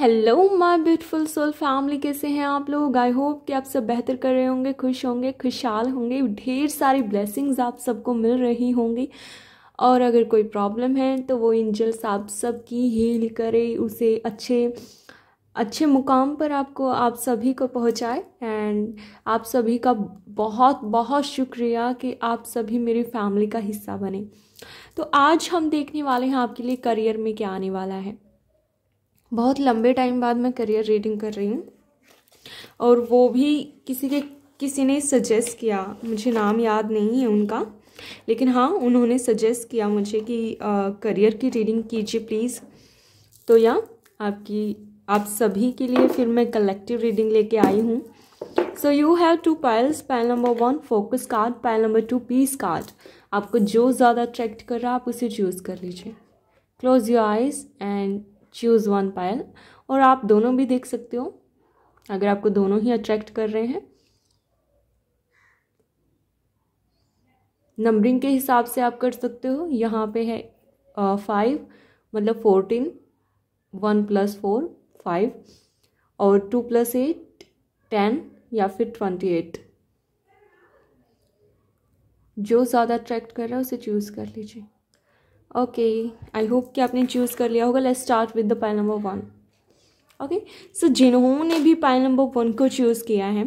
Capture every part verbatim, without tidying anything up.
Hello my beautiful soul family, कैसे हैं आप लोग। आई होप कि आप सब बेहतर कर रहे होंगे, खुश होंगे, खुशहाल होंगे, ढेर सारी ब्लेसिंग्स आप सबको मिल रही होंगी। और अगर कोई प्रॉब्लम है तो वो एंजल्स आप सबकी हील करे, उसे अच्छे अच्छे मुकाम पर आपको आप सभी को पहुंचाए। एंड आप सभी का बहुत बहुत शुक्रिया कि आप सभी मेरी फैमिली का हिस्सा बने। तो आज हम देखने वाले हैं आपके लिए करियर में क्या आने वाला है। बहुत लंबे टाइम बाद मैं करियर रीडिंग कर रही हूँ और वो भी किसी के किसी ने सजेस्ट किया, मुझे नाम याद नहीं है उनका, लेकिन हाँ उन्होंने सजेस्ट किया मुझे कि आ, करियर की रीडिंग कीजिए प्लीज़। तो या आपकी आप सभी के लिए फिर मैं कलेक्टिव रीडिंग लेके आई हूँ। So you have two piles, pile number one focus card, pile number two peace card. आपको जो ज़्यादा अट्रैक्ट कर रहा है आप उसे चूज़ कर लीजिए। Close your eyes and choose one pile. और आप दोनों भी देख सकते हो अगर आपको दोनों ही अट्रैक्ट कर रहे हैं। नंबरिंग के हिसाब से आप कर सकते हो। यहाँ पे है फाइव मतलब fourteen, one plus four five, और टू प्लस एट टेन, या फिर ट्वेंटी एट। जो ज़्यादा अट्रैक्ट कर रहा है उसे चूज़ कर लीजिए। ओके, आई होप कि आपने चूज़ कर लिया होगा। Let's start with the pile number one. Okay, so जिन्होंने भी पाइल नंबर वन को चूज़ किया है,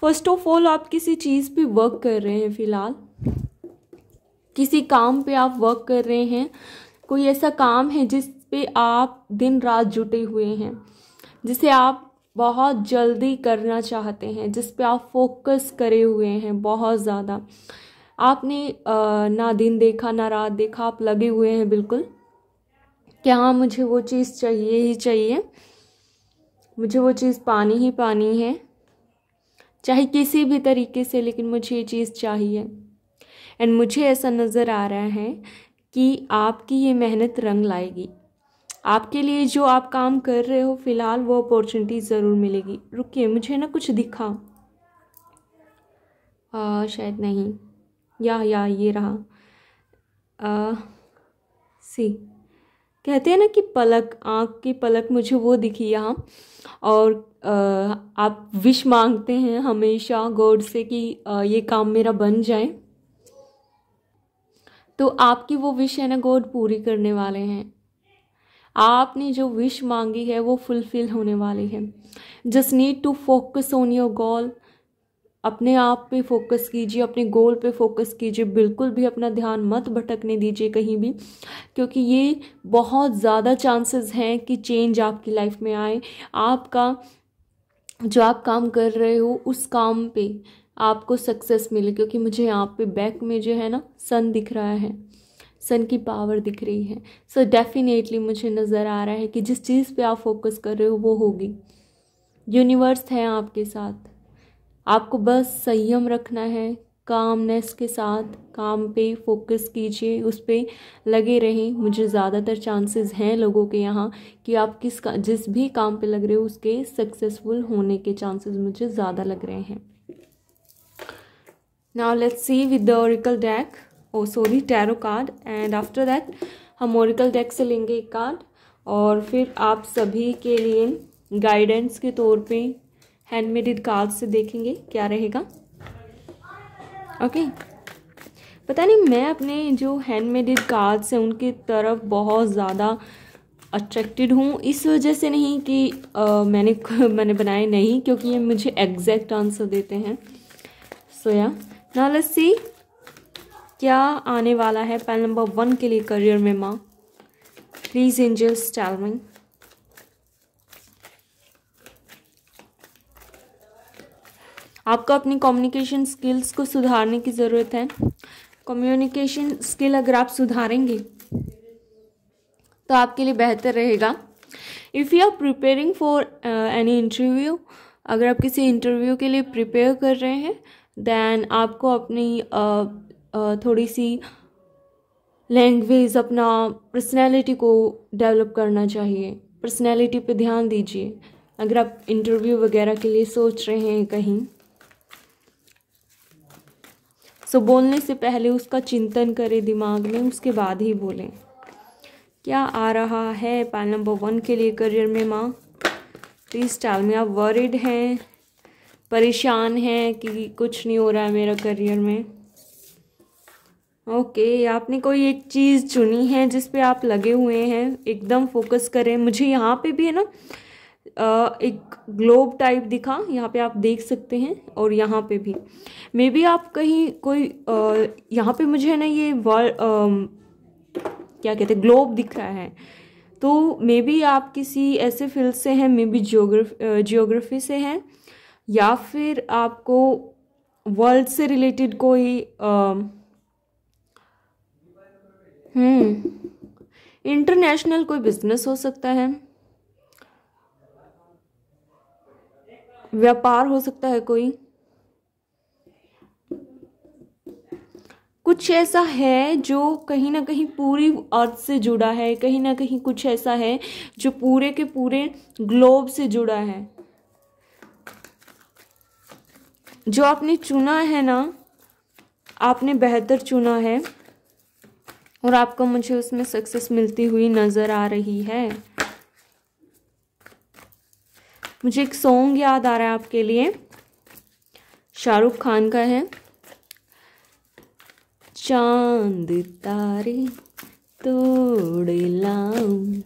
फर्स्ट ऑफ ऑल आप किसी चीज़ पे वर्क कर रहे हैं, फिलहाल किसी काम पे आप वर्क कर रहे हैं। कोई ऐसा काम है जिस पे आप दिन रात जुटे हुए हैं, जिसे आप बहुत जल्दी करना चाहते हैं, जिस पे आप फोकस करे हुए हैं बहुत ज़्यादा। आपने ना दिन देखा ना रात देखा, आप लगे हुए हैं बिल्कुल कि हाँ मुझे वो चीज़ चाहिए ही चाहिए, मुझे वो चीज़ पानी ही पानी है, चाहे किसी भी तरीके से, लेकिन मुझे ये चीज़ चाहिए। एंड मुझे ऐसा नज़र आ रहा है कि आपकी ये मेहनत रंग लाएगी। आपके लिए जो आप काम कर रहे हो फिलहाल वो अपॉर्चुनिटी ज़रूर मिलेगी। रुकिए, मुझे ना कुछ दिखा, आ, शायद नहीं, या या ये रहा आ, सी। कहते हैं ना कि पलक, आँख की पलक, मुझे वो दिखी यहाँ। और आ, आप विश मांगते हैं हमेशा गॉड से कि आ, ये काम मेरा बन जाए। तो आपकी वो विश है ना, गॉड पूरी करने वाले हैं। आपने जो विश मांगी है वो फुलफिल होने वाली है। Just need to focus on your goal. अपने आप पे फोकस कीजिए, अपने गोल पे फोकस कीजिए, बिल्कुल भी अपना ध्यान मत भटकने दीजिए कहीं भी, क्योंकि ये बहुत ज़्यादा चांसेस हैं कि चेंज आपकी लाइफ में आए। आपका जो आप काम कर रहे हो उस काम पे आपको सक्सेस मिले, क्योंकि मुझे यहाँ पे बैक में जो है ना सन दिख रहा है, सन की पावर दिख रही है। सो so डेफिनेटली मुझे नज़र आ रहा है कि जिस चीज़ पे आप फोकस कर रहे हो वो होगी। यूनिवर्स है आपके साथ, आपको बस संयम रखना है, कामनेस के साथ काम पे फोकस कीजिए, उस पर लगे रहें। मुझे ज़्यादातर चांसेस हैं लोगों के यहाँ कि आप किस जिस भी काम पे लग रहे हो उसके सक्सेसफुल होने के चांसेस मुझे ज़्यादा लग रहे हैं। Now let's see with the oracle deck, oh sorry tarot card, and after that हम ओरेकल डेक से लेंगे एक कार्ड और फिर आप सभी के लिए गाइडेंस के तौर पे हैंडमेडेड कार्ड से देखेंगे क्या रहेगा। Okay okay. पता नहीं, मैं अपने जो हैंडमेडेड कार्ड्स हैं उनकी तरफ बहुत ज़्यादा अट्रैक्टेड हूँ। इस वजह से नहीं कि आ, मैंने मैंने बनाए नहीं, क्योंकि ये मुझे एग्जैक्ट आंसर देते हैं। सो या नाउ लेट्स सी क्या आने वाला है पाइल नंबर वन के लिए करियर में। माँ प्लीज़ एंजल्स टेल मी। आपको अपनी कम्युनिकेशन स्किल्स को सुधारने की ज़रूरत है। कम्युनिकेशन स्किल अगर आप सुधारेंगे तो आपके लिए बेहतर रहेगा। If you are preparing for any interview, अगर आप किसी इंटरव्यू के लिए प्रिपेयर कर रहे हैं, दैन आपको अपनी uh, Uh, थोड़ी सी लैंग्वेज, अपना पर्सनैलिटी को डेवलप करना चाहिए। पर्सनैलिटी पे ध्यान दीजिए अगर आप इंटरव्यू वगैरह के लिए सोच रहे हैं कहीं। सो so, बोलने से पहले उसका चिंतन करें दिमाग में, उसके बाद ही बोलें। क्या आ रहा है पाइल नंबर वन के लिए करियर में माँ। तो इस टाइम में आप वरीड हैं, परेशान हैं कि कुछ नहीं हो रहा है मेरा करियर में। ओके, आपने कोई एक चीज़ चुनी है जिस पे आप लगे हुए हैं, एकदम फोकस करें। मुझे यहाँ पे भी है ना एक ग्लोब टाइप दिखा, यहाँ पे आप देख सकते हैं, और यहाँ पे भी मे बी आप कहीं कोई यहाँ पे मुझे है ना ये वर्ल्ड क्या कहते हैं ग्लोब दिख रहा है। तो मे बी आप किसी ऐसे फील्ड से हैं, मे बी जियोग्राफी जियोग्राफी से हैं, या फिर आपको वर्ल्ड से रिलेटेड कोई आ, हम्म इंटरनेशनल कोई बिजनेस हो सकता है, व्यापार हो सकता है, कोई कुछ ऐसा है जो कहीं ना कहीं पूरी अर्थ से जुड़ा है, कहीं ना कहीं कुछ ऐसा है जो पूरे के पूरे ग्लोब से जुड़ा है। जो आपने चुना है ना, आपने बेहतर चुना है और आपको मुझे उसमें सक्सेस मिलती हुई नज़र आ रही है। मुझे एक सॉन्ग याद आ रहा है आपके लिए, शाहरुख खान का है, चांद तारे तोड़ लाऊं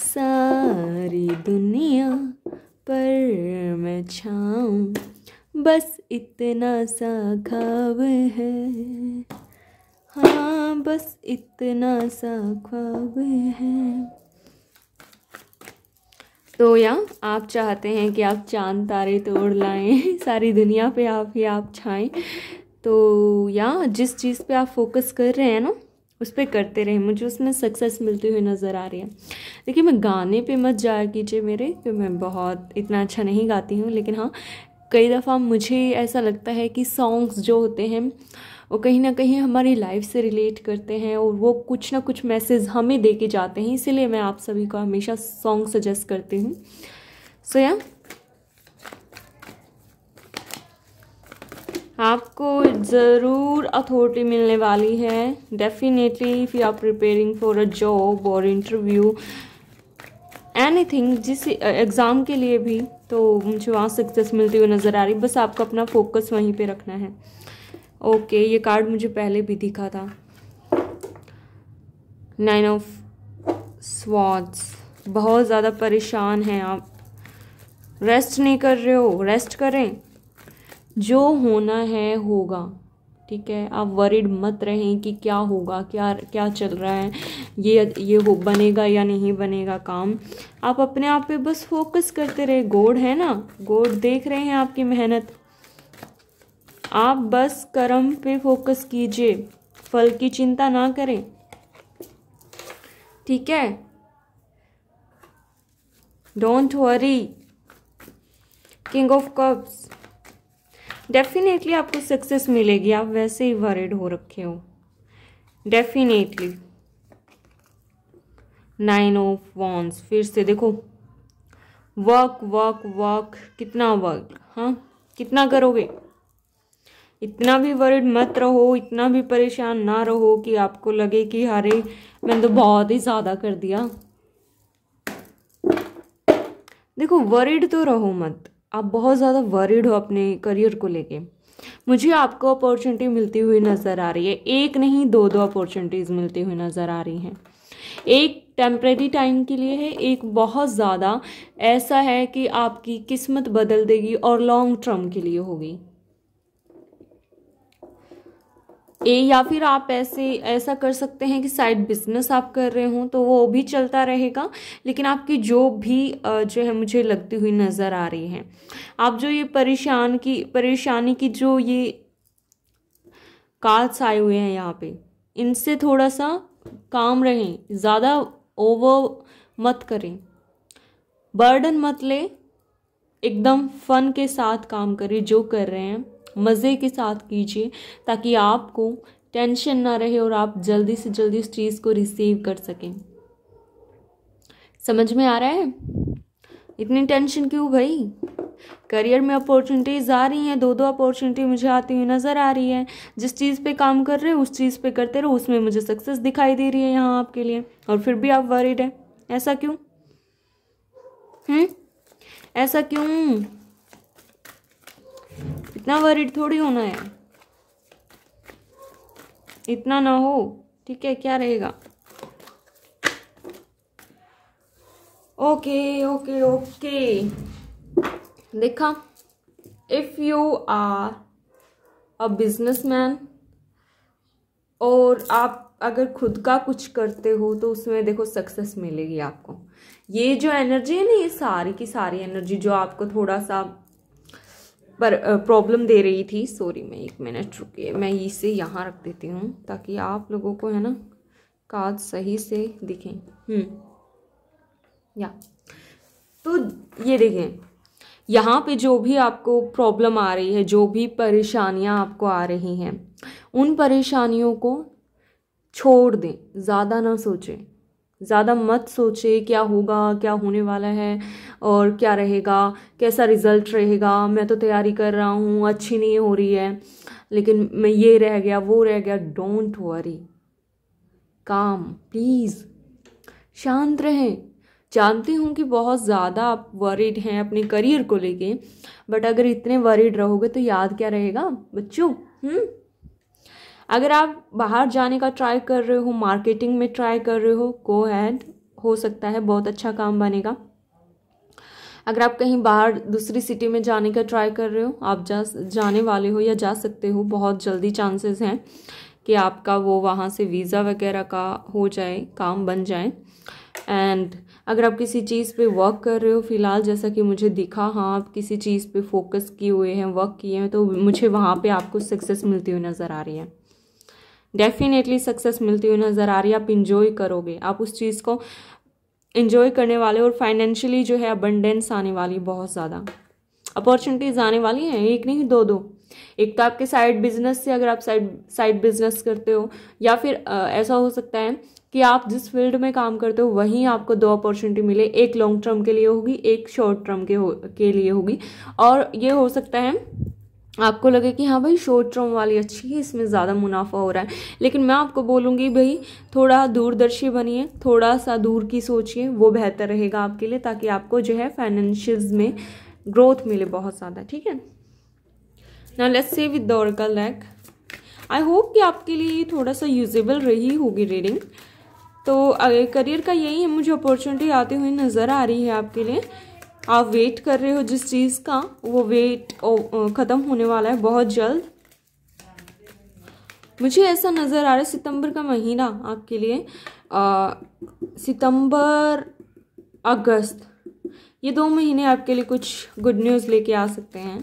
सारी दुनिया पर मैं छाऊं, बस इतना सा ख्वाब है, हाँ बस इतना सा ख्वाब है। तो या आप चाहते हैं कि आप चांद तारे तोड़ लाएं, सारी दुनिया पे आप ही आप छाएं। तो या जिस चीज़ पे आप फोकस कर रहे हैं ना उस पर करते रहें, मुझे उसमें सक्सेस मिलती हुई नज़र आ रही है। देखिए, मैं गाने पे मत जाया कीजिए मेरे, क्योंकि मैं बहुत इतना अच्छा नहीं गाती हूँ, लेकिन हाँ कई दफ़ा मुझे ऐसा लगता है कि सॉन्ग्स जो होते हैं वो कहीं ना कहीं हमारी लाइफ से रिलेट करते हैं और वो कुछ ना कुछ मैसेज हमें दे के जाते हैं, इसीलिए मैं आप सभी को हमेशा सॉन्ग सजेस्ट करती हूँ। सो या आपको ज़रूर अथॉरिटी मिलने वाली है definitely. If you are preparing for a job or interview anything, जिस एग्ज़ाम के लिए भी, तो मुझे वहाँ सक्सेस मिलती हुई नज़र आ रही। बस आपको अपना फोकस वहीं पे रखना है। ओके, ये कार्ड मुझे पहले भी दिखा था, नाइन ऑफ स्वॉर्ड्स। बहुत ज़्यादा परेशान हैं आप, रेस्ट नहीं कर रहे हो, रेस्ट करें, जो होना है होगा, ठीक है। आप वरीड मत रहें कि क्या होगा, क्या क्या चल रहा है, ये ये हो बनेगा या नहीं बनेगा काम। आप अपने आप पे बस फोकस करते रहे। गॉड है ना, गॉड देख रहे हैं आपकी मेहनत। आप बस कर्म पे फोकस कीजिए, फल की चिंता ना करें, ठीक है। Don't worry. King of cups, definitely आपको सक्सेस मिलेगी, आप वैसे ही वरीड हो रखे हो डेफिनेटली। नाइन ऑफ वॉन्ड्स, फिर से देखो, वर्क वर्क वर्क, कितना वर्क, हाँ कितना करोगे। इतना भी वरीड मत रहो, इतना भी परेशान ना रहो कि आपको लगे कि अरे मैंने तो बहुत ही ज़्यादा कर दिया। देखो, वरीड तो रहो मत, आप बहुत ज़्यादा वरीड हो अपने करियर को लेके। मुझे आपको अपॉर्चुनिटी मिलती हुई नज़र आ रही है, एक नहीं दो दो अपॉर्चुनिटीज़ मिलती हुई नज़र आ रही हैं। एक टेम्परेरी टाइम के लिए है, एक बहुत ज़्यादा ऐसा है कि आपकी किस्मत बदल देगी और लॉन्ग टर्म के लिए होगी। ए या फिर आप ऐसे ऐसा कर सकते हैं कि साइड बिजनेस आप कर रहे हो तो वो भी चलता रहेगा, लेकिन आपकी जॉब भी जो है मुझे लगती हुई नज़र आ रही है। आप जो ये परेशान की परेशानी की जो ये कार्ड्स आए हुए हैं यहाँ पे, इनसे थोड़ा सा काम रहें, ज़्यादा ओवर मत करें, बर्डन मत ले, एकदम फन के साथ काम करें। जो कर रहे हैं मज़े के साथ कीजिए ताकि आपको टेंशन ना रहे और आप जल्दी से जल्दी उस चीज़ को रिसीव कर सकें। समझ में आ रहा है? इतनी टेंशन क्यों भाई? करियर में अपॉर्चुनिटीज़ आ रही हैं, दो दो अपॉर्चुनिटी मुझे आती हुई नज़र आ रही है। जिस चीज़ पे काम कर रहे हो उस चीज़ पे करते रहो, उसमें मुझे सक्सेस दिखाई दे रही है यहाँ आपके लिए, और फिर भी आप वरीड हैं, ऐसा क्यों? हम्म ऐसा क्यों, इतना वरीड थोड़ी होना है, इतना ना हो, ठीक है, क्या रहेगा। ओके ओके ओके, देखा, if you are a businessman, और आप अगर खुद का कुछ करते हो तो उसमें देखो सक्सेस मिलेगी आपको। ये जो एनर्जी है ना, ये सारी की सारी एनर्जी जो आपको थोड़ा सा पर प्रॉब्लम दे रही थी, सॉरी मैं एक मिनट रुकिए, मैं इसे यहाँ रख देती हूँ ताकि आप लोगों को है ना कार्ड सही से दिखें। हम्म या तो ये देखें, यहाँ पे जो भी आपको प्रॉब्लम आ रही है, जो भी परेशानियाँ आपको आ रही हैं, उन परेशानियों को छोड़ दें, ज़्यादा ना सोचें, ज़्यादा मत सोचें क्या होगा, क्या होने वाला है और क्या रहेगा, कैसा रिज़ल्ट रहेगा, मैं तो तैयारी कर रहा हूँ, अच्छी नहीं हो रही है, लेकिन मैं ये रह गया, वो रह गया। डोंट वरी, काम, प्लीज़ शांत रहें। जानती हूँ कि बहुत ज़्यादा आप वरीड हैं अपने करियर को लेके, बट अगर इतने वरीड रहोगे तो याद क्या रहेगा बच्चों। हम्म अगर आप बाहर जाने का ट्राई कर रहे हो, मार्केटिंग में ट्राई कर रहे हो, गो हैड, हो सकता है बहुत अच्छा काम बनेगा। अगर आप कहीं बाहर दूसरी सिटी में जाने का ट्राई कर रहे हो, आप जा जाने वाले हो या जा सकते हो, बहुत जल्दी चांसेस हैं कि आपका वो वहाँ से वीज़ा वगैरह का हो जाए, काम बन जाए। एंड अगर आप किसी चीज़ पे वर्क कर रहे हो फ़िलहाल, जैसा कि मुझे दिखा, हाँ आप किसी चीज़ पे फोकस किए हुए हैं, वर्क किए हैं, तो मुझे वहाँ पे आपको सक्सेस मिलती हुई नज़र आ रही है, डेफिनेटली सक्सेस मिलती हुई नज़र आ रही है। आप इंजॉय करोगे, आप उस चीज़ को इंजॉय करने वाले, और फाइनेंशियली जो है अबंडेंस आने वाली, बहुत ज़्यादा अपॉर्चुनिटीज़ आने वाली हैं, एक नहीं दो दो। एक तो आपके साइड बिजनेस से, अगर आप साइड साइड बिजनेस करते हो, या फिर आ, ऐसा हो सकता है कि आप जिस फील्ड में काम करते हो वहीं आपको दो अपॉर्चुनिटी मिले, एक लॉन्ग टर्म के लिए होगी, एक शॉर्ट टर्म के हो के लिए होगी। और ये हो सकता है आपको लगे कि हाँ भाई शॉर्ट टर्म वाली अच्छी है, इसमें ज़्यादा मुनाफा हो रहा है, लेकिन मैं आपको बोलूँगी भाई थोड़ा दूरदर्शी बनिए, थोड़ा सा दूर की सोचिए, वो बेहतर रहेगा आपके लिए, ताकि आपको जो है फाइनेंशियल्स में ग्रोथ मिले बहुत ज़्यादा, ठीक है ना। Let's see with the oracle deck, I hope कि आपके लिए थोड़ा सा यूजेबल रही होगी रीडिंग। तो करियर का यही है, मुझे अपॉर्चुनिटी आती हुई नज़र आ रही है आपके लिए। आप वेट कर रहे हो जिस चीज़ का, वो वेट ख़त्म होने वाला है बहुत जल्द, मुझे ऐसा नज़र आ रहा है। सितंबर का महीना आपके लिए, आ, सितंबर अगस्त, ये दो महीने आपके लिए कुछ गुड न्यूज़ लेके आ सकते हैं,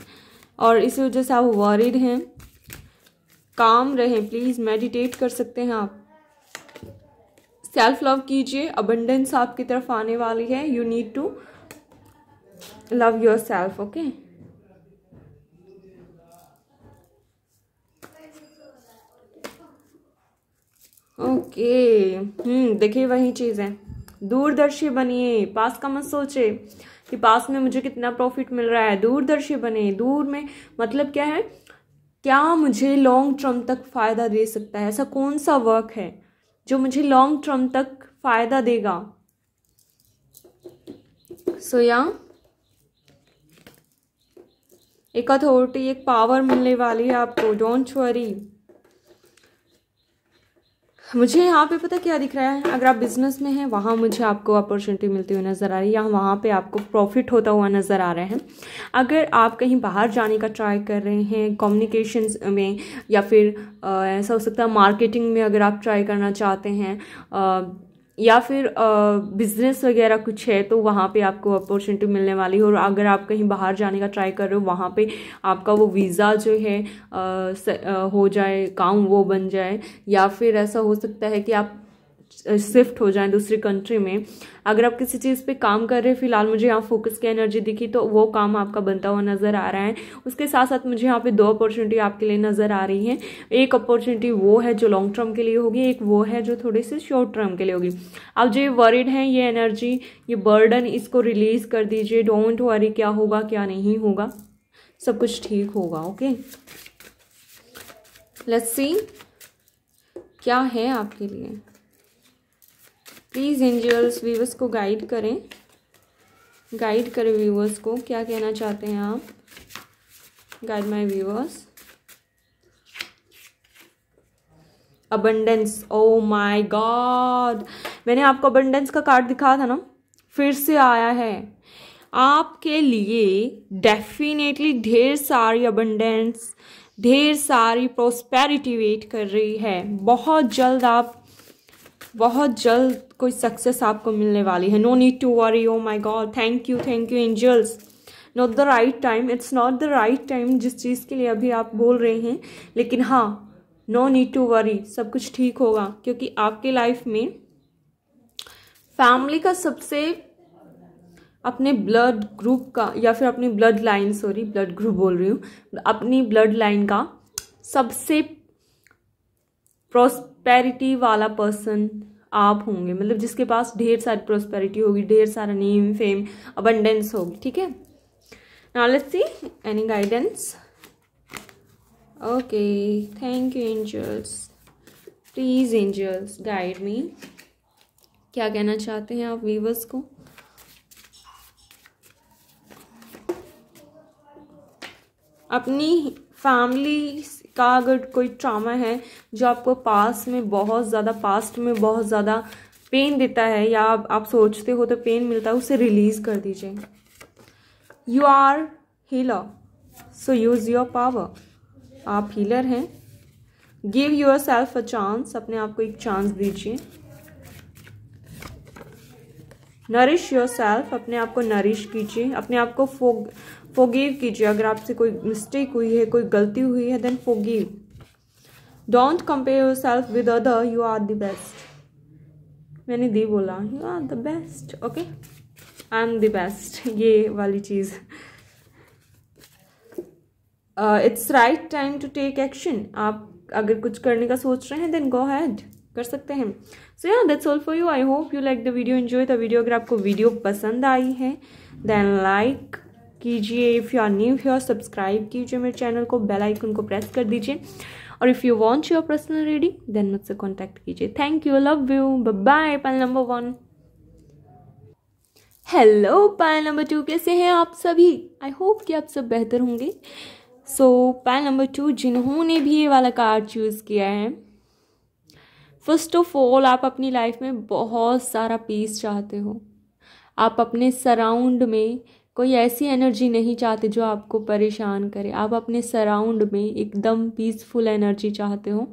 और इसी वजह से आप वरीड हैं। काम रहें प्लीज़, मेडिटेट कर सकते हैं आप, सेल्फ लव कीजिए, अबंडेंस आपकी तरफ आने वाली है। You need to love yourself, okay. Okay hmm देखिए वही चीज़ है, दूरदर्शी बनिए, पास का मत सोचे कि पास में मुझे कितना प्रॉफिट मिल रहा है, दूरदर्शी बने। दूर में मतलब क्या है, क्या मुझे लॉन्ग टर्म तक फायदा दे सकता है, ऐसा कौन सा वर्क है जो मुझे लॉन्ग टर्म तक फायदा देगा। सो या एक अथॉरिटी, एक पावर मिलने वाली है आपको, डोंट वरी। मुझे यहाँ पे पता क्या दिख रहा है, अगर आप बिजनेस में हैं वहाँ मुझे आपको अपॉर्चुनिटी मिलती हुई नज़र आ रही है, या वहाँ पे आपको प्रॉफिट होता हुआ नज़र आ रहा है। अगर आप कहीं बाहर जाने का ट्राई कर रहे हैं कम्युनिकेशंस में, या फिर आ, ऐसा हो सकता है मार्केटिंग में अगर आप ट्राई करना चाहते हैं, आ, या फिर बिज़नेस वगैरह कुछ है, तो वहाँ पे आपको अपॉर्चुनिटी मिलने वाली है। और अगर आप कहीं बाहर जाने का ट्राई कर रहे हो, वहाँ पे आपका वो वीज़ा जो है आ, स, आ, हो जाए, काम वो बन जाए, या फिर ऐसा हो सकता है कि आप शिफ्ट हो जाएं दूसरी कंट्री में। अगर आप किसी चीज़ पे काम कर रहे हैं, फिलहाल मुझे यहाँ फोकस की एनर्जी दिखी, तो वो काम आपका बनता हुआ नज़र आ रहा है। उसके साथ साथ मुझे यहाँ पे दो अपॉर्चुनिटी आपके लिए नज़र आ रही हैं, एक अपॉर्चुनिटी वो है जो लॉन्ग टर्म के लिए होगी, एक वो है जो थोड़ी सी शॉर्ट टर्म के लिए होगी। आप जो ये वरीड हैं, ये एनर्जी, ये बर्डन, इसको रिलीज़ कर दीजिए। डोंट वरी, क्या होगा क्या नहीं होगा, सब कुछ ठीक होगा, ओके। लेट्स सी क्या है आपके लिए, प्लीज़ एंजल्स व्यूअर्स को गाइड करें गाइड करें व्यूअर्स को, क्या कहना चाहते हैं आप? Guide my viewers. Abundance, oh my God, मैंने आपको अबंडेंस का कार्ड दिखाया था ना, फिर से आया है आपके लिए। डेफिनेटली ढेर सारी अबंडेंस, ढेर सारी प्रोस्पेरिटी वेट कर रही है। बहुत जल्द आप बहुत जल्द कोई सक्सेस आपको मिलने वाली है। No need to worry. Oh my God, thank you thank you angels. Not the right time, it's not the right time जिस चीज़ के लिए अभी आप बोल रहे हैं, लेकिन हाँ, नो नीड टू वरी, सब कुछ ठीक होगा। क्योंकि आपके लाइफ में फैमिली का सबसे, अपने ब्लड ग्रुप का, या फिर अपनी blood line, sorry blood group बोल रही हूँ, अपनी ब्लड लाइन का सबसे प्रोस्पेरिटी वाला पर्सन आप होंगे। मतलब जिसके पास ढेर सारी प्रोस्पेरिटी होगी, ढेर सारा नेम फेम अबंडेंस होगी। ठीक है, now let's see any guidance. Okay, thank you angels. Please angels guide me, क्या कहना चाहते हैं आप व्यूअर्स को? अपनी फैमिली का अगर कोई ट्रामा है जो आपको पास में बहुत ज़्यादा पास्ट में बहुत ज़्यादा पेन देता है, या आप, आप सोचते हो तो पेन मिलता है, उसे रिलीज़ कर दीजिए। You are healer, so use your power. आप हीलर हैं, give yourself a chance, अपने आप को एक चांस दीजिए। नरिश योर सेल्फ, अपने आप को नरिश कीजिए, अपने आप को फोग फोगिव कीजिए। अगर आपसे कोई मिस्टेक हुई है, कोई गलती हुई है, then forgive. Don't compare yourself with other, you are the best. मैंने दी बोला, you are the best. Okay, I am the best, ये वाली चीज़। It's right time to take action. आप अगर कुछ करने का सोच रहे हैं, देन गो हैड, कर सकते हैं। So yeah that's all for you. I hope you like the video, enjoy the video. अगर आपको वीडियो पसंद आई है, देन लाइक कीजिए। If you are new here, subscribe कीजिए मेरे चैनल को, बेल आइकन को प्रेस कर दीजिए। और if you want your personal reading, then मुझसे कॉन्टैक्ट कीजिए। Thank you, love you, bye. Panel number one. Hello panel number two, कैसे हैं आप सभी? आई होप कि आप सब बेहतर होंगे। सो पैनल नंबर टू, जिन्होंने भी ये वाला कार्ड चूज़ किया है, फर्स्ट ऑफ ऑल आप अपनी लाइफ में बहुत सारा पीस चाहते हो। आप अपने सराउंड में कोई ऐसी एनर्जी नहीं चाहते जो आपको परेशान करे। आप अपने सराउंड में एकदम पीसफुल एनर्जी चाहते हो।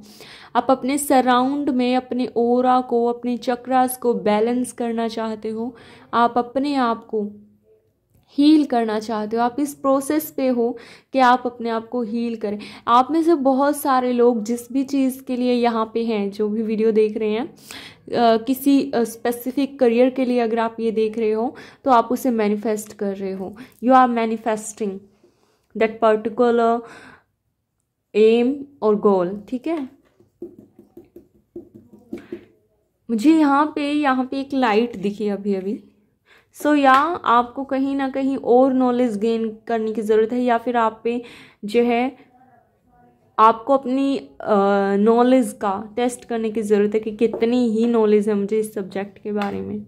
आप अपने सराउंड में अपने ओरा को, अपने चक्रास को बैलेंस करना चाहते हो। आप अपने आप को हील करना चाहते हो। आप इस प्रोसेस पे हो कि आप अपने आप को हील करें। आप में से बहुत सारे लोग जिस भी चीज़ के लिए यहाँ पे हैं, जो भी वीडियो देख रहे हैं, Uh, किसी स्पेसिफिक uh, करियर के लिए अगर आप ये देख रहे हो, तो आप उसे मैनिफेस्ट कर रहे हो। You are manifesting that particular aim और गोल। ठीक है, मुझे यहाँ पे यहाँ पे एक लाइट दिखी अभी अभी। सो so, या आपको कहीं ना कहीं और नॉलेज गेन करने की ज़रूरत है, या फिर आप पे जो है आपको अपनी नॉलेज uh, का टेस्ट करने की ज़रूरत है कि कितनी ही नॉलेज है मुझे इस सब्जेक्ट के बारे में।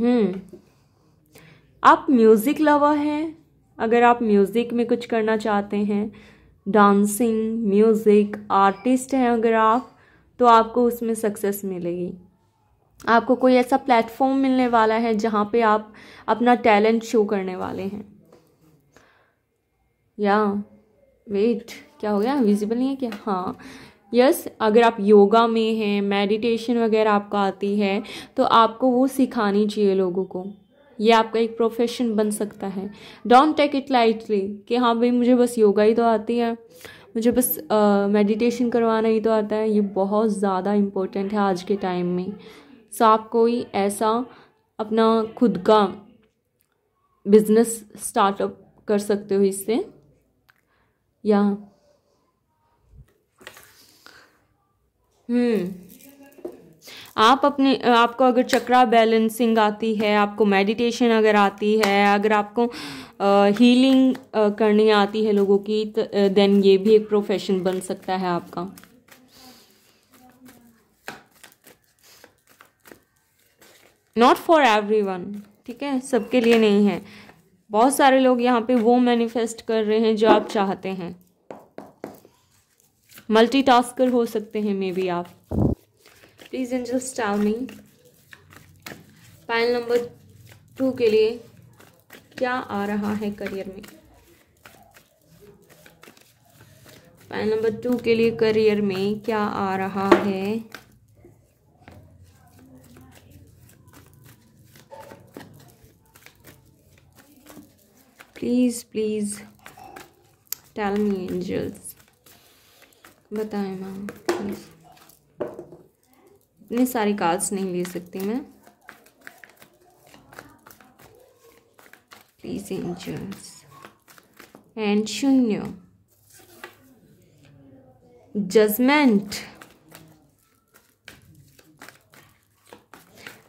हम्म आप म्यूज़िक लवर हैं, अगर आप म्यूज़िक में कुछ करना चाहते हैं, डांसिंग, म्यूज़िक, आर्टिस्ट हैं अगर आप, तो आपको उसमें सक्सेस मिलेगी। आपको कोई ऐसा प्लेटफॉर्म मिलने वाला है जहाँ पे आप अपना टैलेंट शो करने वाले हैं। या वेट, क्या हो गया? विजिबल नहीं है क्या? हाँ, यस। अगर आप योगा में हैं, मेडिटेशन वगैरह आपको आती है, तो आपको वो सिखानी चाहिए लोगों को। ये आपका एक प्रोफेशन बन सकता है। डोंट टेक इट लाइटली कि हाँ भाई मुझे बस योगा ही तो आती है, मुझे बस मेडिटेशन uh, करवाना ही तो आता है। ये बहुत ज़्यादा इम्पोर्टेंट है आज के टाइम में। सो आप कोई ऐसा अपना खुद का बिजनेस स्टार्टअप कर सकते हो इससे। या हम्म आप अपने आपको अगर चक्रा बैलेंसिंग आती है, आपको मेडिटेशन अगर आती है, अगर आपको हीलिंग uh, uh, करनी आती है लोगों की, तो देन uh, ये भी एक प्रोफेशन बन सकता है आपका। नॉट फॉर एवरीवन, ठीक है, सबके लिए नहीं है। बहुत सारे लोग यहाँ पे वो मैनिफेस्ट कर रहे हैं जो आप चाहते हैं। मल्टीटास्कर हो सकते हैं मे बी आप। Please angels tell me panel number two के लिए क्या आ रहा है करियर में। पैनल नंबर टू के लिए करियर में क्या आ रहा है। Please please tell me angels, बताएं मैम प्लीज। इतने सारे कार्ड्स नहीं ले सकती मैं। प्लीज एंजल्स एंड शून्य जजमेंट।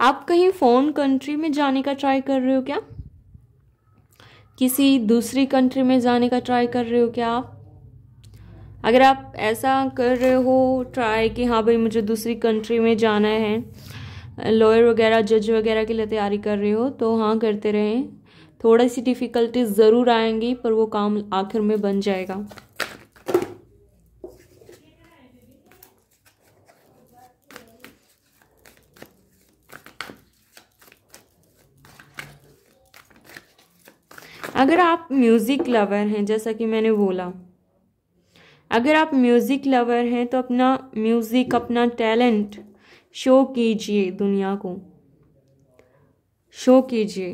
आप कहीं फॉरेन कंट्री में जाने का ट्राई कर रहे हो क्या? किसी दूसरी कंट्री में जाने का ट्राई कर रहे हो क्या आप? अगर आप ऐसा कर रहे हो ट्राई कि हाँ भाई मुझे दूसरी कंट्री में जाना है, लॉयर वगैरह जज वगैरह के लिए तैयारी कर रहे हो, तो हाँ करते रहें। थोड़ी सी डिफ़िकल्टीज ज़रूर आएंगी पर वो काम आखिर में बन जाएगा। अगर आप म्यूज़िक लवर हैं, जैसा कि मैंने बोला, अगर आप म्यूज़िक लवर हैं तो अपना म्यूज़िक, अपना टैलेंट शो कीजिए दुनिया को, शो कीजिए।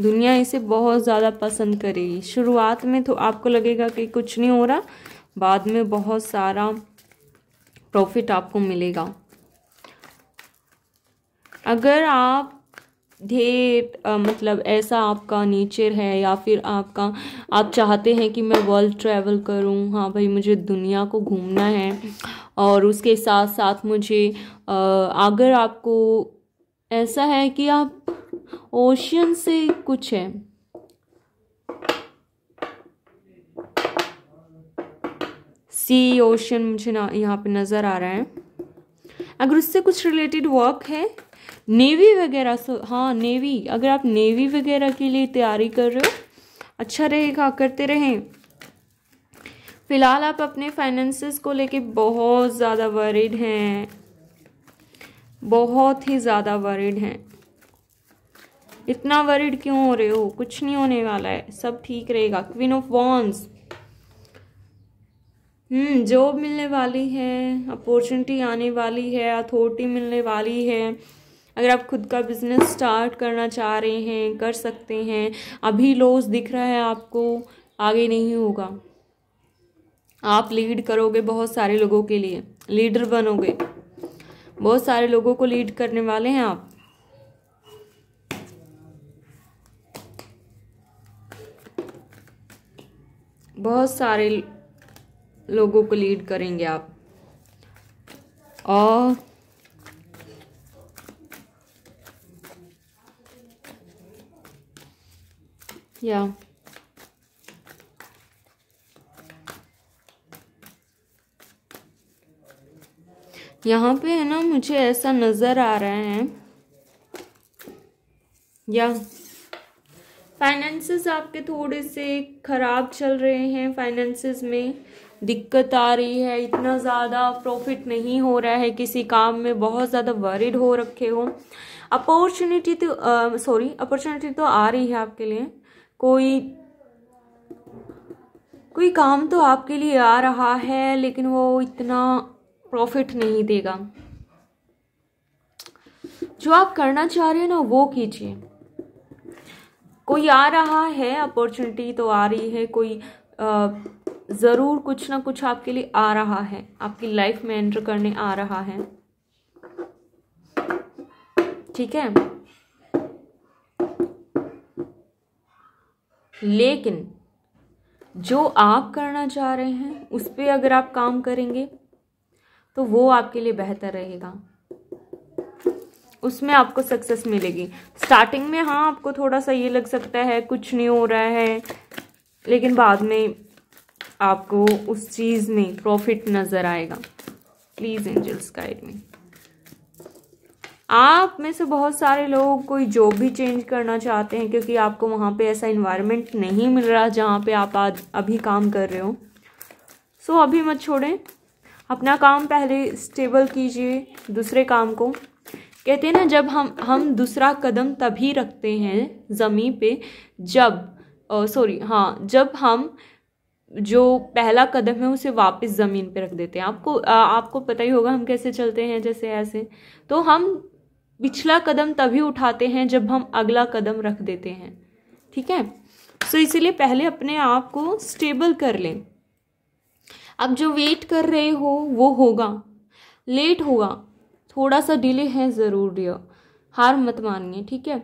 दुनिया इसे बहुत ज़्यादा पसंद करेगी। शुरुआत में तो आपको लगेगा कि कुछ नहीं हो रहा, बाद में बहुत सारा प्रॉफिट आपको मिलेगा। अगर आप ढेर मतलब ऐसा आपका नेचर है या फिर आपका आप चाहते हैं कि मैं वर्ल्ड ट्रैवल करूं, हाँ भाई मुझे दुनिया को घूमना है, और उसके साथ साथ मुझे आ, अगर आपको ऐसा है कि आप ओशियन से कुछ है, सी ओशियन मुझे ना यहाँ पे नज़र आ रहा है, अगर उससे कुछ रिलेटेड वर्क है, नेवी वगैरह, हाँ नेवी, अगर आप नेवी वगैरह के लिए तैयारी कर रहे हो अच्छा रहेगा, करते रहें। फिलहाल आप अपने फाइनेंसेस को लेके बहुत ज़्यादा वरीड हैं, बहुत ही ज़्यादा वरीड हैं। इतना वरीड क्यों हो रहे हो? कुछ नहीं होने वाला है, सब ठीक रहेगा। Queen of wands, hmm job मिलने वाली है, अपॉर्चुनिटी आने वाली है, अथॉरिटी मिलने वाली है। अगर आप खुद का बिजनेस स्टार्ट करना चाह रहे हैं कर सकते हैं। अभी लॉस दिख रहा है आपको, आगे नहीं होगा। आप लीड करोगे बहुत सारे लोगों के लिए, लीडर बनोगे, बहुत सारे लोगों को लीड करने वाले हैं आप। बहुत सारे लोगों को लीड करेंगे आप। और या यहाँ पे है ना, मुझे ऐसा नजर आ रहा है या फाइनेंसेस आपके थोड़े से खराब चल रहे हैं, फाइनेंसेस में दिक्कत आ रही है, इतना ज़्यादा प्रॉफिट नहीं हो रहा है, किसी काम में बहुत ज़्यादा वरीड हो रखे हो। अपॉर्चुनिटी तो सॉरी अपॉर्चुनिटी तो आ रही है आपके लिए, कोई कोई काम तो आपके लिए आ रहा है, लेकिन वो इतना प्रॉफिट नहीं देगा। जो आप करना चाह रहे हो ना वो कीजिए। कोई आ रहा है, अपॉर्चुनिटी तो आ रही है, कोई आ, ज़रूर कुछ ना कुछ आपके लिए आ रहा है, आपकी लाइफ में एंटर करने आ रहा है, ठीक है। लेकिन जो आप करना चाह रहे हैं उस पर अगर आप काम करेंगे तो वो आपके लिए बेहतर रहेगा, उसमें आपको सक्सेस मिलेगी। स्टार्टिंग में हाँ आपको थोड़ा सा ये लग सकता है कुछ नहीं हो रहा है, लेकिन बाद में आपको उस चीज़ में प्रॉफिट नज़र आएगा। Please angels guide me. आप में से बहुत सारे लोग कोई जॉब भी चेंज करना चाहते हैं क्योंकि आपको वहाँ पे ऐसा इन्वायरमेंट नहीं मिल रहा जहाँ पे आप आज अभी काम कर रहे हो। सो अभी मत छोड़ें, अपना काम पहले स्टेबल कीजिए, दूसरे काम को। कहते हैं ना, जब हम हम दूसरा कदम तभी रखते हैं ज़मीन पे जब सॉरी हाँ जब हम जो पहला कदम है उसे वापस ज़मीन पे रख देते हैं। आपको आ, आपको पता ही होगा हम कैसे चलते हैं, जैसे ऐसे। तो हम पिछला कदम तभी उठाते हैं जब हम अगला कदम रख देते हैं, ठीक है। सो इसीलिए पहले अपने आप को स्टेबल कर लें। अब जो वेट कर रहे हो वो होगा, लेट होगा, थोड़ा सा डिले है ज़रूर डियर, हार मत मानिए, ठीक है।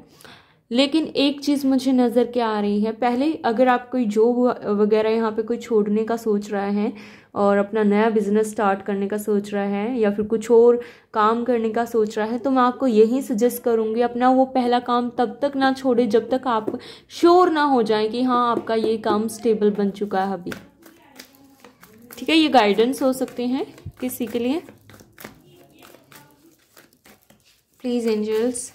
लेकिन एक चीज़ मुझे नज़र क्या आ रही है, पहले अगर आप कोई जॉब वगैरह यहाँ पे कोई छोड़ने का सोच रहा है और अपना नया बिजनेस स्टार्ट करने का सोच रहा है या फिर कुछ और काम करने का सोच रहा है, तो मैं आपको यही सजेस्ट करूँगी, अपना वो पहला काम तब तक ना छोड़े जब तक आप श्योर ना हो जाए कि हाँ आपका ये काम स्टेबल बन चुका है अभी, ठीक है। ये गाइडेंस हो सकते हैं किसी के लिए। प्लीज़ एंजल्स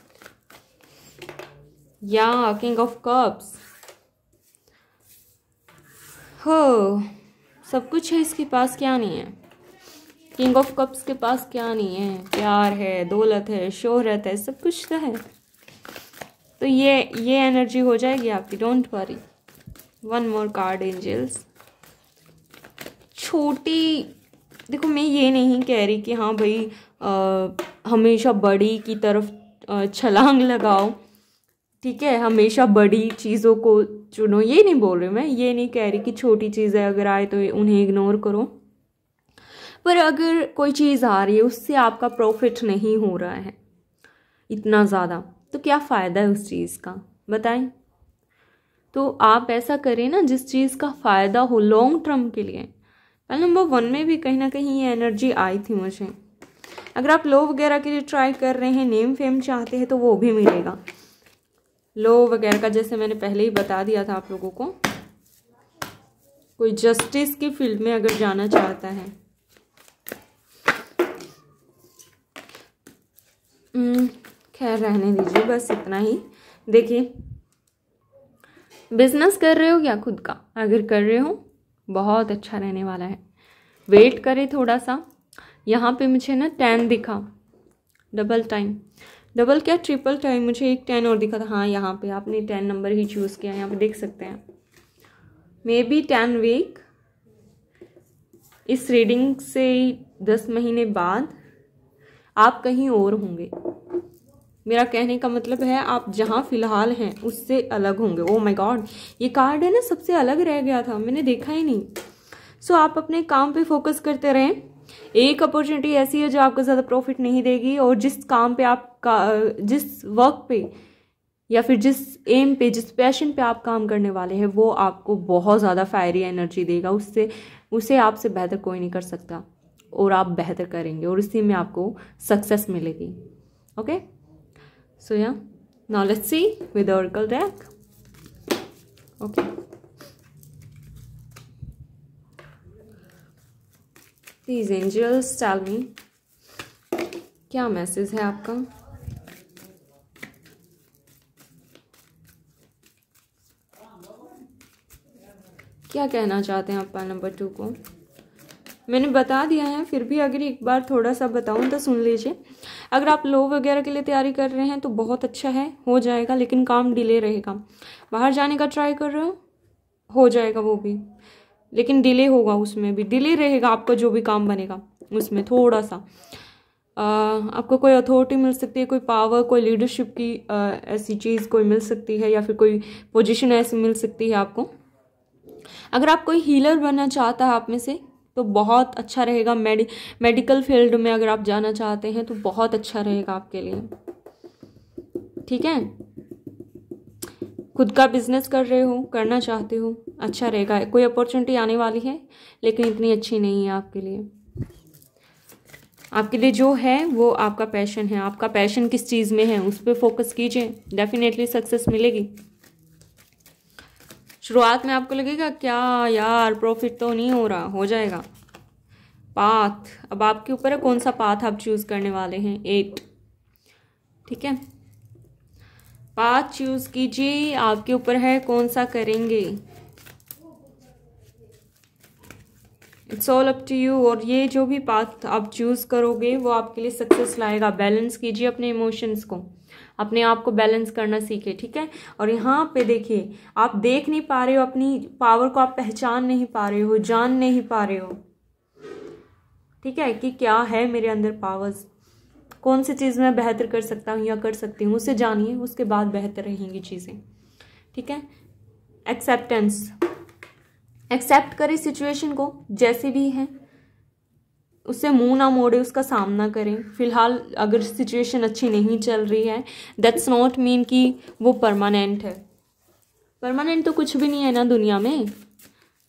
या किंग ऑफ कप्स हो, सब कुछ है इसके पास, क्या नहीं है। किंग ऑफ कप्स के पास क्या नहीं है, प्यार है, दौलत है, शोहरत है, सब कुछ तो है। तो ये ये एनर्जी हो जाएगी आपकी, don't worry. One more card angels. छोटी, देखो मैं ये नहीं कह रही कि हाँ भाई आ, हमेशा बड़ी की तरफ छलांग लगाओ, ठीक है, हमेशा बड़ी चीज़ों को चुनो, ये नहीं बोल रही मैं, ये नहीं कह रही कि छोटी चीज़ें अगर आए तो उन्हें इग्नोर करो। पर अगर कोई चीज़ आ रही है उससे आपका प्रॉफिट नहीं हो रहा है इतना ज़्यादा, तो क्या फ़ायदा है उस चीज़ का, बताएं। तो आप ऐसा करें ना जिस चीज़ का फ़ायदा हो लॉन्ग टर्म के लिए। पहले नंबर वन में भी कहीं ना कहीं ये एनर्जी आई थी मुझे। अगर आप लो वगैरह के लिए ट्राई कर रहे हैं, नेम फेम चाहते हैं, तो वो भी मिलेगा। लो वगैरह का जैसे मैंने पहले ही बता दिया था आप लोगों को, कोई जस्टिस की फील्ड में अगर जाना चाहता है, खैर रहने दीजिए, बस इतना ही। देखिए, बिजनेस कर रहे हो या खुद का, अगर कर रहे हो बहुत अच्छा रहने वाला है। वेट करें थोड़ा सा। यहाँ पे मुझे ना टेन दिखा, डबल टाइम, डबल क्या ट्रिपल टाइम, मुझे एक टेन और दिखा था। हाँ, यहाँ पे आपने टेन नंबर ही चूज़ किया, यहाँ पे देख सकते हैं। मे बी टेन वीक, इस रीडिंग से दस महीने बाद आप कहीं और होंगे। मेरा कहने का मतलब है आप जहाँ फ़िलहाल हैं उससे अलग होंगे। ओ माय गॉड, ये कार्ड है ना सबसे अलग रह गया था, मैंने देखा ही नहीं। सो आप अपने काम पे फोकस करते रहें। एक अपॉर्चुनिटी ऐसी है जो आपको ज़्यादा प्रॉफिट नहीं देगी, और जिस काम पे आप का जिस वर्क पे या फिर जिस एम पे जिस पैशन पे आप काम करने वाले हैं वो आपको बहुत ज़्यादा फायरी एनर्जी देगा। उससे उसे आपसे बेहतर कोई नहीं कर सकता, और आप बेहतर करेंगे और इसी में आपको सक्सेस मिलेगी। Okay, so yeah now let's see with oracle deck. Okay, please angels tell me क्या मैसेज है आपका। क्या कहना चाहते हैं आप पाल नंबर टू को। मैंने बता दिया है, फिर भी अगर एक बार थोड़ा सा बताऊं तो सुन लीजिए। अगर आप लो वगैरह के लिए तैयारी कर रहे हैं तो बहुत अच्छा है, हो जाएगा, लेकिन काम डिले रहेगा। बाहर जाने का ट्राई कर रहे हो हो जाएगा वो भी, लेकिन डिले होगा, उसमें भी डिले रहेगा। आपका जो भी काम बनेगा उसमें थोड़ा सा आ, आपको कोई अथॉरिटी मिल सकती है, कोई पावर, कोई लीडरशिप की आ, ऐसी चीज़ कोई मिल सकती है, या फिर कोई पोजीशन ऐसी मिल सकती है आपको। अगर आप कोई हीलर बनना चाहता है आप में से तो बहुत अच्छा रहेगा। मेडि मेडिकल फील्ड में अगर आप जाना चाहते हैं तो बहुत अच्छा रहेगा आपके लिए, ठीक है। खुद का बिजनेस कर रहे हो, करना चाहते हो, अच्छा रहेगा। कोई अपॉर्चुनिटी आने वाली है लेकिन इतनी अच्छी नहीं है आपके लिए। आपके लिए जो है वो आपका पैशन है। आपका पैशन किस चीज़ में है उस पर फोकस कीजिए, डेफिनेटली सक्सेस मिलेगी। शुरुआत में आपको लगेगा क्या यार प्रॉफिट तो नहीं हो रहा, हो जाएगा। पाथ अब आपके ऊपर है, कौन सा पाथ आप चूज़ करने वाले हैं। एट ठीक है। पाथ चूज कीजिए, आपके ऊपर है कौन सा करेंगे, it's all up to you. और ये जो भी पाथ आप चूज करोगे वो आपके लिए सक्सेस लाएगा। बैलेंस कीजिए अपने इमोशंस को, अपने आप को बैलेंस करना सीखे, ठीक है। और यहाँ पे देखिए, आप देख नहीं पा रहे हो अपनी पावर को, आप पहचान नहीं पा रहे हो, जान नहीं पा रहे हो, ठीक है, कि क्या है मेरे अंदर पावर्स, कौन सी चीज़ मैं बेहतर कर सकता हूँ या कर सकती हूँ, उसे जानिए, उसके बाद बेहतर रहेंगी चीज़ें, ठीक है। एक्सेप्टेंस, एक्सेप्ट करें सिचुएशन को जैसे भी है, उससे मुंह ना मोड़े, उसका सामना करें। फिलहाल अगर सिचुएशन अच्छी नहीं चल रही है, दैट्स नॉट मीन कि वो परमानेंट है। परमानेंट तो कुछ भी नहीं है ना दुनिया में,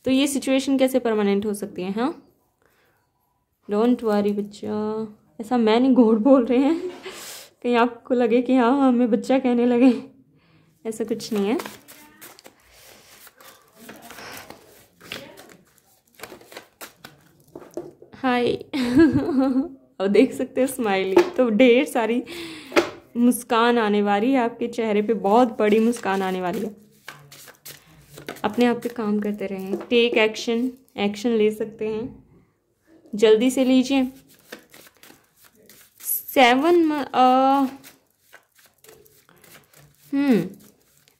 तो ये सिचुएशन कैसे परमानेंट हो सकती है। हाँ, डोंट वरी बच्चा, ऐसा मैं नहीं, घोड़ बोल रहे हैं कहीं आपको लगे कि हाँ हमें बच्चा कहने लगे, ऐसा कुछ नहीं है। हाय और देख सकते हो स्माइली, तो ढेर सारी मुस्कान आने वाली है आपके चेहरे पे, बहुत बड़ी मुस्कान आने वाली है। अपने आप पे काम करते रहें, टेक एक्शन, एक्शन ले सकते हैं, जल्दी से लीजिए। Seven hmm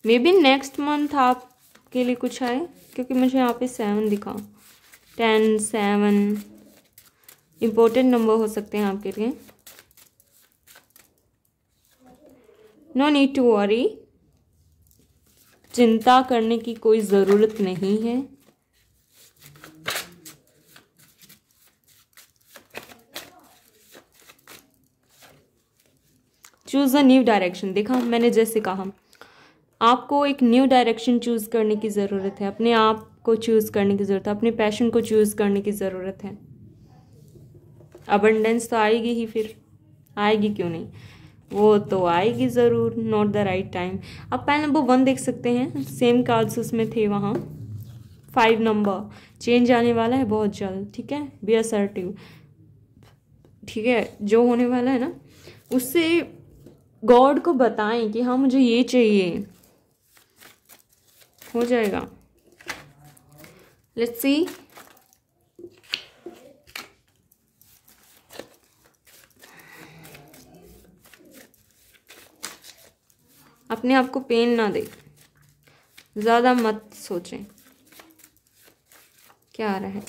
maybe next month आपके लिए कुछ आए, क्योंकि मुझे यहाँ पे सेवन दिखा, टेन सेवन इम्पोर्टेंट नंबर हो सकते हैं आपके लिए। नो नीड टू वरी, चिंता करने की कोई ज़रूरत नहीं है। चूज़ अ न्यू डायरेक्शन, देखा मैंने जैसे कहा, आपको एक न्यू डायरेक्शन चूज़ करने की ज़रूरत है, अपने आप को चूज़ करने की ज़रूरत है, अपने पैशन को चूज़ करने की ज़रूरत है। अबंडेंस तो आएगी ही, फिर आएगी क्यों नहीं, वो तो आएगी ज़रूर। नॉट द राइट टाइम, आप पैन नंबर वन देख सकते हैं, सेम कार्ड्स उसमें थे वहाँ। फाइव नंबर, चेंज आने वाला है बहुत जल्द, ठीक है। बी असर्टिव, ठीक है, जो होने वाला है ना उससे गॉड को बताएं कि हाँ मुझे ये चाहिए, हो जाएगा। लेट्स सी, अपने आप को पेन ना दे, ज़्यादा मत सोचें क्या आ रहा है।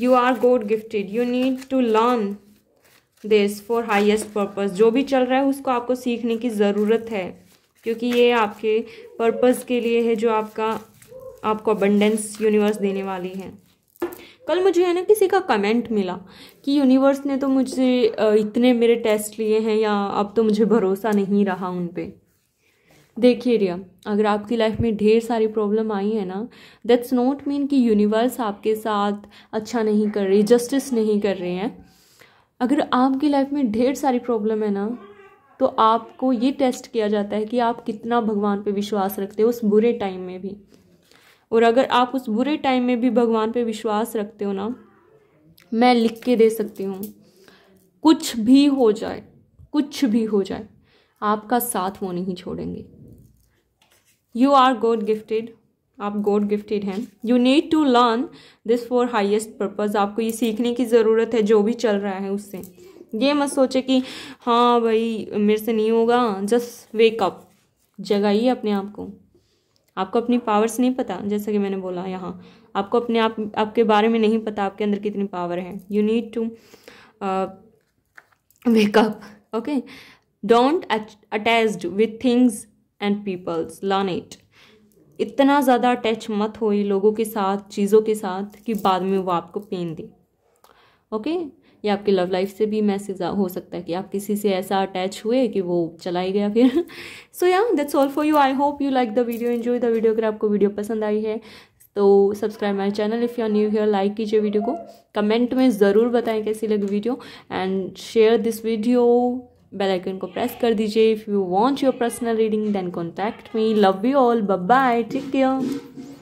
You are God gifted, you need to learn this for highest purpose. जो भी चल रहा है उसको आपको सीखने की ज़रूरत है, क्योंकि ये आपके पर्पस के लिए है, जो आपका आपको अबंडेंस यूनिवर्स देने वाली है। कल मुझे है ना किसी का कमेंट मिला कि यूनिवर्स ने तो मुझे इतने मेरे टेस्ट लिए हैं, या अब तो मुझे भरोसा नहीं रहा उन पर। देखिए रिया, अगर आपकी लाइफ में ढेर सारी प्रॉब्लम आई है ना, दैट्स नॉट मीन कि यूनिवर्स आपके साथ अच्छा नहीं कर रही, जस्टिस नहीं कर रहे हैं। अगर आपकी लाइफ में ढेर सारी प्रॉब्लम है ना, तो आपको ये टेस्ट किया जाता है कि आप कितना भगवान पे विश्वास रखते हो उस बुरे टाइम में भी। और अगर आप उस बुरे टाइम में भी भगवान पे विश्वास रखते हो ना, मैं लिख के दे सकती हूँ, कुछ भी हो जाए, कुछ भी हो जाए, आपका साथ वो नहीं छोड़ेंगे। यू आर गॉड गिफ्टेड, आप गॉड गिफ्टेड हैं। You need to learn this for highest purpose, आपको ये सीखने की ज़रूरत है जो भी चल रहा है उससे। ये मत सोचे कि हाँ भाई मेरे से नहीं होगा, जस्ट वेकअप, जगाइए अपने आप को। आपको अपनी पावर्स नहीं पता, जैसा कि मैंने बोला यहाँ, आपको अपने आप आपके बारे में नहीं पता आपके अंदर कितनी पावर है। You need to wake up, okay. Don't attached with things and peoples, learn it. इतना ज़्यादा अटैच मत होइए लोगों के साथ, चीज़ों के साथ, कि बाद में वो आपको पेन दे, ओके। या आपकी लव लाइफ से भी मैसेज हो सकता है कि आप किसी से ऐसा अटैच हुए कि वो चला ही गया फिर। So yeah that's all for you, I hope you like the video, enjoy the video. अगर आपको वीडियो पसंद आई है तो subscribe my channel if you are new here, like कीजिए वीडियो को, कमेंट में ज़रूर बताएं कैसी लगी video, and share this video. Bell icon को प्रेस कर दीजिए। If you want your personal reading then contact me. Love you all, bye bye, take care.